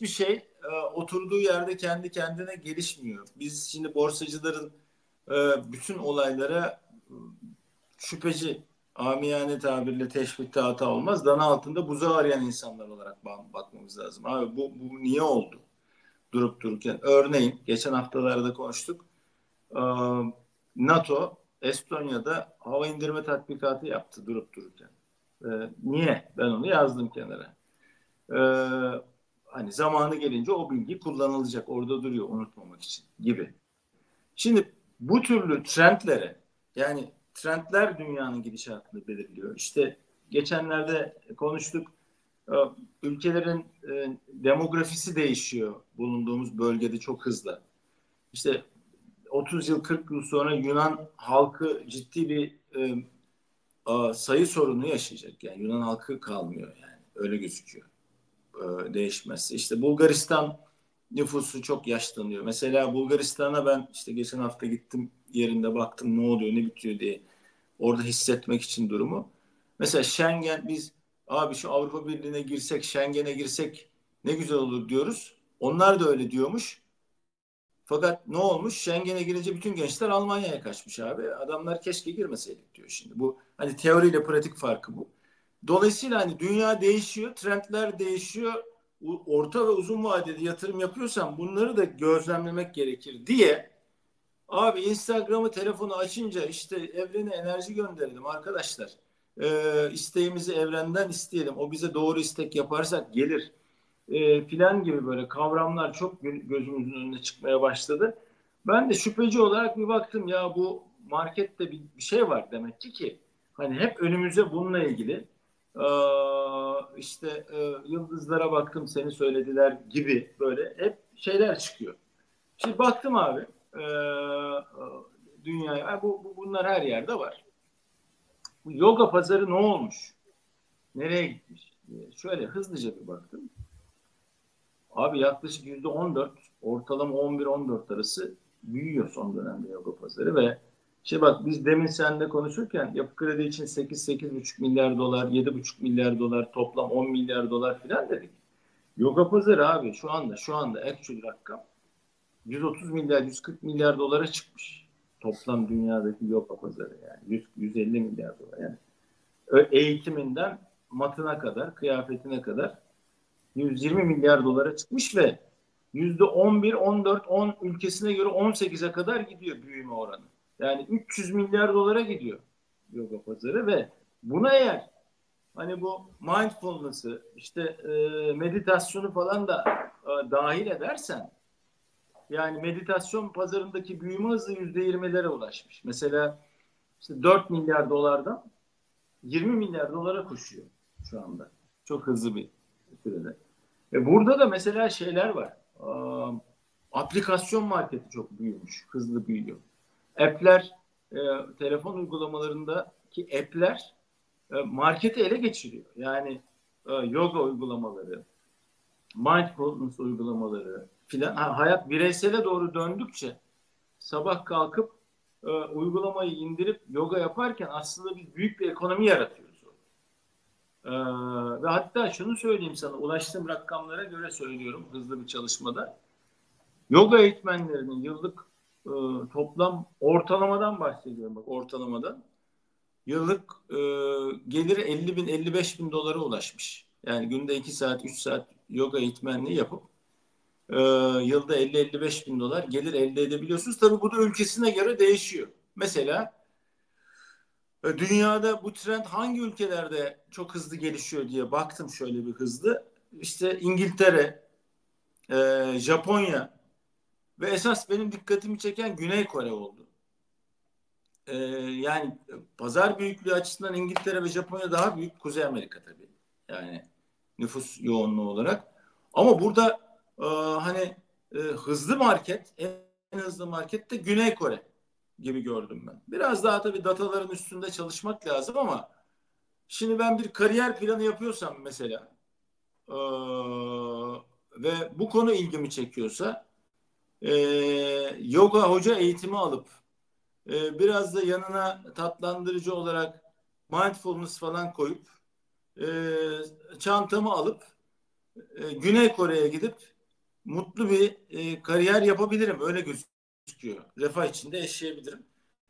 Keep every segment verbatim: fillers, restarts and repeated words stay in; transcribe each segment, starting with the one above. hiçbir şey e, oturduğu yerde kendi kendine gelişmiyor. Biz şimdi borsacıların e, bütün olaylara e, şüpheci, amiyane tabirle teşbihte hata olmaz, dana altında buzağı arayan insanlar olarak bakmamız lazım. Abi bu, bu niye oldu? Durup dururken. Örneğin geçen haftalarda konuştuk. E, NATO Estonya'da hava indirme tatbikatı yaptı durup dururken. E, niye? Ben onu yazdım kenara. Ee, hani zamanı gelince o bilgi kullanılacak. Orada duruyor unutmamak için gibi. Şimdi bu türlü trendlere, yani trendler dünyanın gidişatını belirliyor. İşte geçenlerde konuştuk. Ülkelerin demografisi değişiyor bulunduğumuz bölgede çok hızlı. İşte otuz yıl kırk yıl sonra Yunan halkı ciddi bir sayı sorunu yaşayacak. Yani Yunan halkı kalmıyor yani. Öyle gözüküyor. Değişmezse. İşte Bulgaristan nüfusu çok yaşlanıyor. Mesela Bulgaristan'a ben işte geçen hafta gittim, yerinde baktım ne oluyor ne bitiyor diye. Orada hissetmek için durumu. Mesela Schengen, biz abi şu Avrupa Birliği'ne girsek, Schengen'e girsek ne güzel olur diyoruz. Onlar da öyle diyormuş. Fakat ne olmuş? Schengen'e girince bütün gençler Almanya'ya kaçmış abi. Adamlar keşke girmeseydik diyor şimdi. Bu hani teoriyle pratik farkı bu. Dolayısıyla hani dünya değişiyor, trendler değişiyor. Orta ve uzun vadede yatırım yapıyorsan bunları da gözlemlemek gerekir diye abi Instagram'ı, telefonu açınca işte evrene enerji gönderelim arkadaşlar. Ee, isteğimizi evrenden isteyelim. O bize doğru istek yaparsak gelir. Ee, filan gibi böyle kavramlar çok gözümüzün önüne çıkmaya başladı. Ben de şüpheci olarak bir baktım ya bu markette bir şey var demek ki ki hani hep önümüze bununla ilgili işte yıldızlara baktım seni söylediler gibi böyle hep şeyler çıkıyor. Şimdi baktım abi dünyaya, bu bunlar her yerde var. Bu yoga pazarı ne olmuş? Nereye gitmiş? Şöyle hızlıca bir baktım. Abi yaklaşık yüzde on dört, ortalama on bir on dört arası büyüyor son dönemde yoga pazarı ve şey bak biz demin seninle konuşurken yapı kredi için sekiz sekiz buçuk milyar dolar, yedi buçuk milyar dolar, toplam on milyar dolar filan dedik. Yoga pazarı abi şu anda şu anda actual rakam yüz otuz milyar yüz kırk milyar dolara çıkmış. Toplam dünyadaki yoga pazarı yani yüz elli milyar dolar yani. Eğitiminden matına kadar, kıyafetine kadar yüz yirmi milyar dolara çıkmış ve yüzde on bir on dört on ülkesine göre on sekize kadar gidiyor büyüme oranı. Yani üç yüz milyar dolara gidiyor yoga pazarı ve buna eğer hani bu mindfulness'ı işte e, meditasyonu falan da e, dahil edersen yani meditasyon pazarındaki büyüme hızı yüzde yirmilere ulaşmış. Mesela işte dört milyar dolardan yirmi milyar dolara koşuyor şu anda. Çok hızlı bir sürede. E burada da mesela şeyler var. E, aplikasyon marketi çok büyümüş. Hızlı büyüyor. App'ler, e, telefon uygulamalarındaki app'ler e, marketi ele geçiriyor. Yani e, yoga uygulamaları, mindfulness uygulamaları filan. Ha, hayat bireysele doğru döndükçe sabah kalkıp e, uygulamayı indirip yoga yaparken aslında biz büyük bir ekonomi yaratıyoruz. E, ve hatta şunu söyleyeyim sana, ulaştığım rakamlara göre söylüyorum hızlı bir çalışmada. Yoga eğitmenlerinin yıllık Ee, toplam ortalamadan bahsediyorum bak ortalamadan yıllık e, geliri elli bin elli beş bin dolara ulaşmış. Yani günde iki saat üç saat yoga eğitmenliği yapıp e, yılda elli elli beş bin dolar gelir elde edebiliyorsunuz. Tabii bu da ülkesine göre değişiyor. Mesela e, dünyada bu trend hangi ülkelerde çok hızlı gelişiyor diye baktım şöyle bir hızlı. İşte İngiltere, e, Japonya ve esas benim dikkatimi çeken Güney Kore oldu. Ee, yani pazar büyüklüğü açısından İngiltere ve Japonya daha büyük. Kuzey Amerika tabii. Yani nüfus yoğunluğu olarak. Ama burada e, hani e, hızlı market, en hızlı market de Güney Kore gibi gördüm ben. Biraz daha tabii dataların üstünde çalışmak lazım ama şimdi ben bir kariyer planı yapıyorsam mesela e, ve bu konu ilgimi çekiyorsa Ee, yoga hoca eğitimi alıp e, biraz da yanına tatlandırıcı olarak mindfulness falan koyup e, çantamı alıp e, e, Güney Kore'ye gidip mutlu bir e, kariyer yapabilirim. Öyle gözüküyor. Refah içinde yaşayabilirim.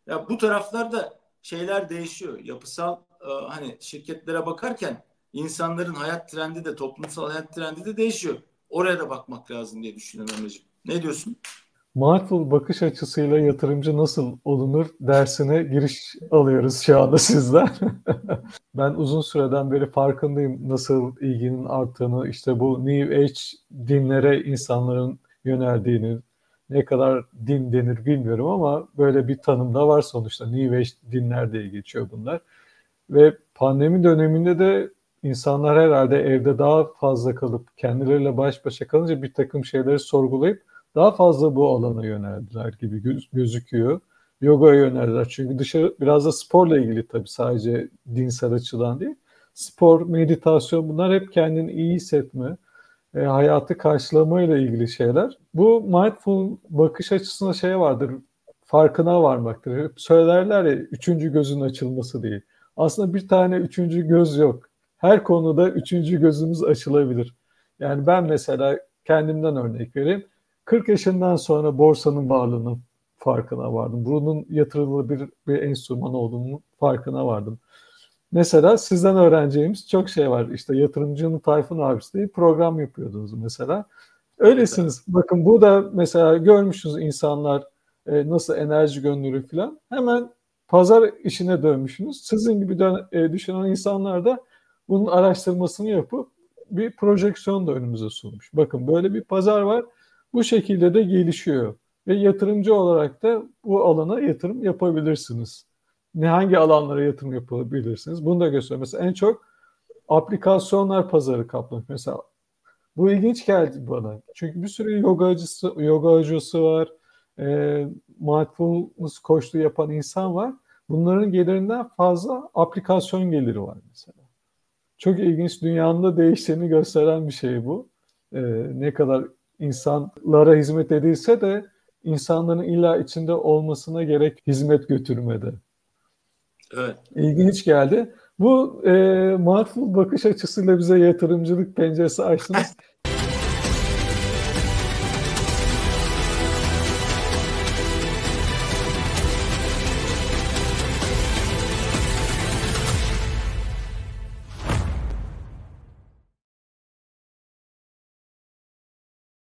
Ya bu taraflarda şeyler değişiyor. Yapısal e, hani şirketlere bakarken insanların hayat trendi de, toplumsal hayat trendi de değişiyor. Oraya da bakmak lazım diye düşünüyorum Emre'ciğim. Ne diyorsun? Mindful bakış açısıyla yatırımcı nasıl olunur dersine giriş alıyoruz şu anda sizden. Ben uzun süreden beri farkındayım nasıl ilginin arttığını, işte bu New Age dinlere insanların yöneldiğini, ne kadar din denir bilmiyorum ama böyle bir tanım da var sonuçta. New Age dinler diye geçiyor bunlar. Ve pandemi döneminde de insanlar herhalde evde daha fazla kalıp kendileriyle baş başa kalınca bir takım şeyleri sorgulayıp daha fazla bu alana yöneldiler gibi göz, gözüküyor. Yoga'ya yöneldiler. Çünkü dışarı biraz da sporla ilgili tabii, sadece dinsel açıdan değil. Spor, meditasyon, bunlar hep kendini iyi hissetme, e, hayatı karşılamayla ilgili şeyler. Bu mindful bakış açısına şey vardır, farkına varmaktır. Hep söylerler ya, üçüncü gözün açılması değil. Aslında bir tane üçüncü göz yok. Her konuda üçüncü gözümüz açılabilir. Yani ben mesela kendimden örnek vereyim. kırk yaşından sonra borsanın varlığının farkına vardım. Bunun yatırılabilir bir enstrüman olduğunun farkına vardım. Mesela sizden öğreneceğimiz çok şey var. İşte yatırımcının Tayfun abisi diye program yapıyordunuz mesela. Öylesiniz. Bakın bu da mesela görmüşsünüz, insanlar nasıl enerji gönüllü falan. Hemen pazar işine dönmüşsünüz. Sizin gibi düşünen insanlar da bunun araştırmasını yapıp bir projeksiyon da önümüze sunmuş. Bakın böyle bir pazar var. Bu şekilde de gelişiyor. Ve yatırımcı olarak da bu alana yatırım yapabilirsiniz. Ne hangi alanlara yatırım yapabilirsiniz? Bunu da gösteriyor. Mesela en çok aplikasyonlar pazarı kaplamış. Mesela bu ilginç geldi bana. Çünkü bir sürü yogacısı, yoga hocası var. E, mindfulness koçluğu yapan insan var. Bunların gelirinden fazla aplikasyon geliri var mesela. Çok ilginç, dünyanın da değiştiğini gösteren bir şey bu. Ee, ne kadar insanlara hizmet edilse de insanların illa içinde olmasına gerek hizmet götürmede. Evet. İlginç geldi. Bu e, mindful bakış açısıyla bize yatırımcılık penceresi açtınız.